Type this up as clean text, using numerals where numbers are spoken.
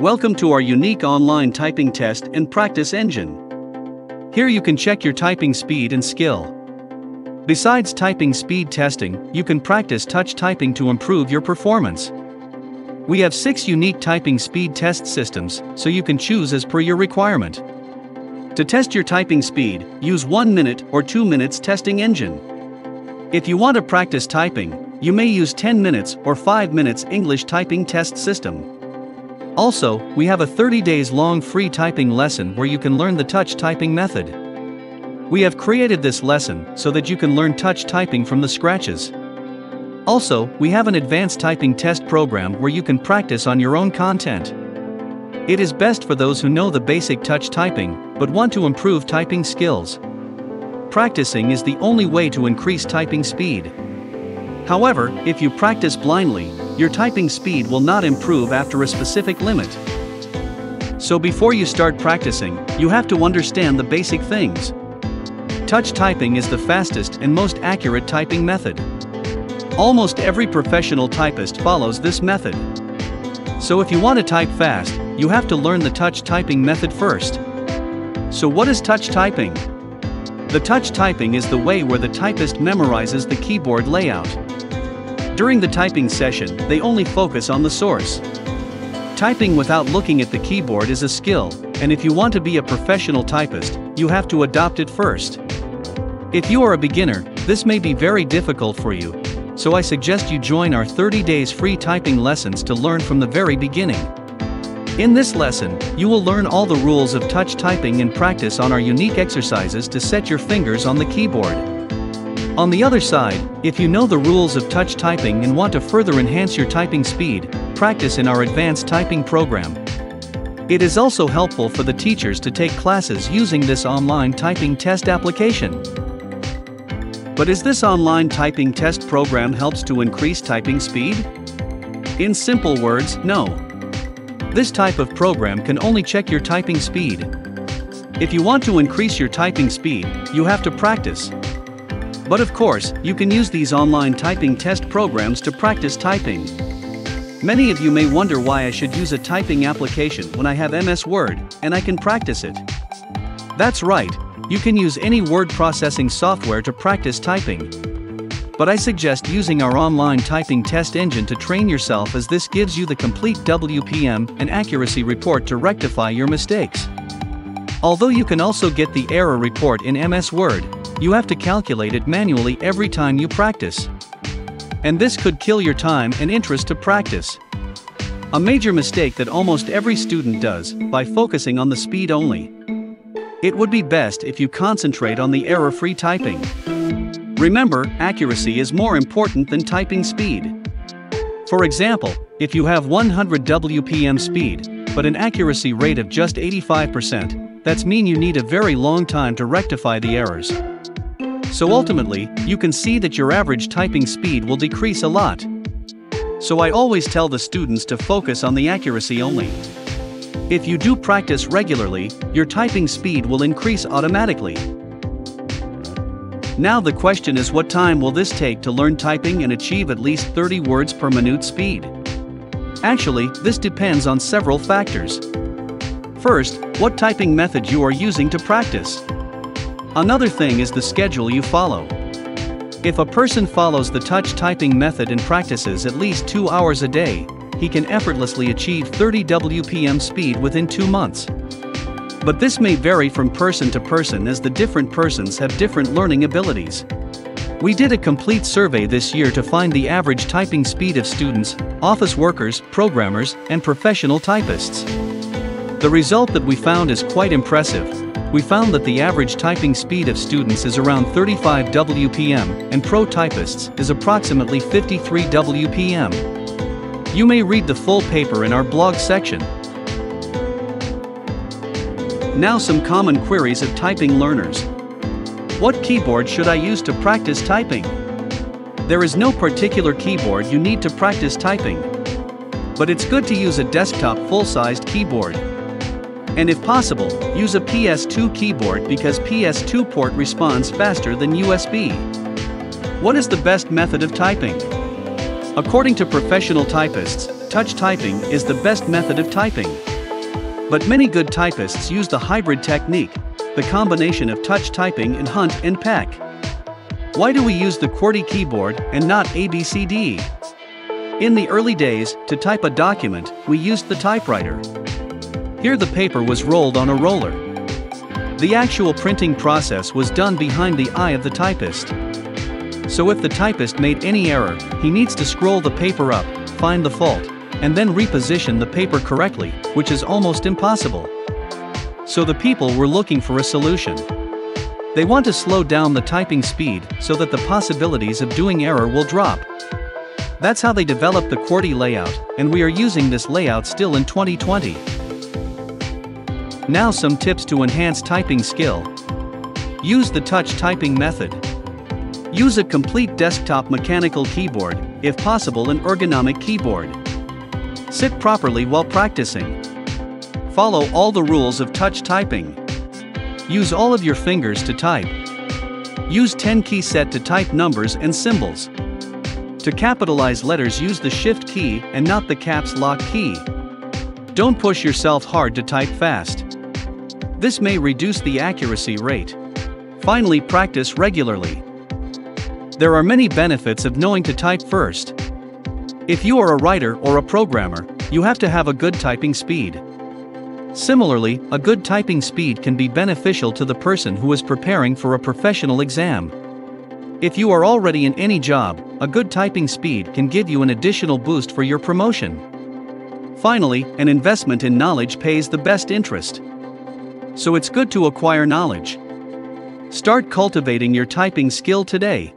Welcome to our unique online typing test and practice engine. Here you can check your typing speed and skill. Besides typing speed testing, you can practice touch typing to improve your performance. We have 6 unique typing speed test systems, so you can choose as per your requirement. To test your typing speed, use 1 minute or 2 minutes testing engine. If you want to practice typing, you may use 10 minutes or 5 minutes English typing test system. Also, we have a 30 days long free typing lesson where you can learn the touch typing method. We have created this lesson so that you can learn touch typing from the scratches. Also, we have an advanced typing test program where you can practice on your own content. It is best for those who know the basic touch typing, but want to improve typing skills. Practicing is the only way to increase typing speed. However, if you practice blindly, your typing speed will not improve after a specific limit. So before you start practicing, you have to understand the basic things. Touch typing is the fastest and most accurate typing method. Almost every professional typist follows this method. So if you want to type fast, you have to learn the touch typing method first. So what is touch typing? The touch typing is the way where the typist memorizes the keyboard layout. During the typing session, they only focus on the source. Typing without looking at the keyboard is a skill, and if you want to be a professional typist, you have to adopt it first. If you are a beginner, this may be very difficult for you, so I suggest you join our 30 days free typing lessons to learn from the very beginning. In this lesson, you will learn all the rules of touch typing and practice on our unique exercises to set your fingers on the keyboard. On the other side, if you know the rules of touch typing and want to further enhance your typing speed, practice in our advanced typing program. It is also helpful for the teachers to take classes using this online typing test application. But is this online typing test program helps to increase typing speed? In simple words, no. This type of program can only check your typing speed. If you want to increase your typing speed, you have to practice. But of course, you can use these online typing test programs to practice typing. Many of you may wonder why I should use a typing application when I have MS Word, and I can practice it. That's right, you can use any word processing software to practice typing. But I suggest using our online typing test engine to train yourself, as this gives you the complete WPM and accuracy report to rectify your mistakes. Although you can also get the error report in MS Word, you have to calculate it manually every time you practice. And this could kill your time and interest to practice. A major mistake that almost every student does, by focusing on the speed only. It would be best if you concentrate on the error-free typing. Remember, accuracy is more important than typing speed. For example, if you have 100 WPM speed, but an accuracy rate of just 85%, that's mean you need a very long time to rectify the errors. So ultimately, you can see that your average typing speed will decrease a lot. So I always tell the students to focus on the accuracy only. If you do practice regularly, your typing speed will increase automatically. Now the question is, what time will this take to learn typing and achieve at least 30 words per minute speed? Actually, this depends on several factors. First, what typing method you are using to practice. Another thing is the schedule you follow. If a person follows the touch typing method and practices at least 2 hours a day, he can effortlessly achieve 30 WPM speed within 2 months. But this may vary from person to person, as the different persons have different learning abilities. We did a complete survey this year to find the average typing speed of students, office workers, programmers, and professional typists. The result that we found is quite impressive. We found that the average typing speed of students is around 35 WPM, and pro typists is approximately 53 WPM. You may read the full paper in our blog section. Now some common queries of typing learners. What keyboard should I use to practice typing? There is no particular keyboard you need to practice typing. But it's good to use a desktop full-sized keyboard. And if possible, use a PS2 keyboard, because PS2 port responds faster than USB. What is the best method of typing? According to professional typists, Touch typing is the best method of typing. But many good typists use the hybrid technique, the combination of touch typing and hunt and peck. Why do we use the QWERTY keyboard and not ABCD? In the early days, to type a document, we used the typewriter. Here the paper was rolled on a roller. The actual printing process was done behind the eye of the typist. So if the typist made any error, he needs to scroll the paper up, find the fault, and then reposition the paper correctly, which is almost impossible. So the people were looking for a solution. They want to slow down the typing speed so that the possibilities of doing error will drop. That's how they developed the QWERTY layout, and we are using this layout still in 2020. Now some tips to enhance typing skill. Use the touch typing method. Use a complete desktop mechanical keyboard, if possible an ergonomic keyboard. Sit properly while practicing. Follow all the rules of touch typing. Use all of your fingers to type. Use 10-key set to type numbers and symbols. To capitalize letters, use the Shift key and not the caps lock key. Don't push yourself hard to type fast. This may reduce the accuracy rate. Finally, practice regularly. There are many benefits of knowing to type first. If you are a writer or a programmer, you have to have a good typing speed. Similarly, a good typing speed can be beneficial to the person who is preparing for a professional exam. If you are already in any job, a good typing speed can give you an additional boost for your promotion. Finally, an investment in knowledge pays the best interest. So it's good to acquire knowledge. Start cultivating your typing skill today.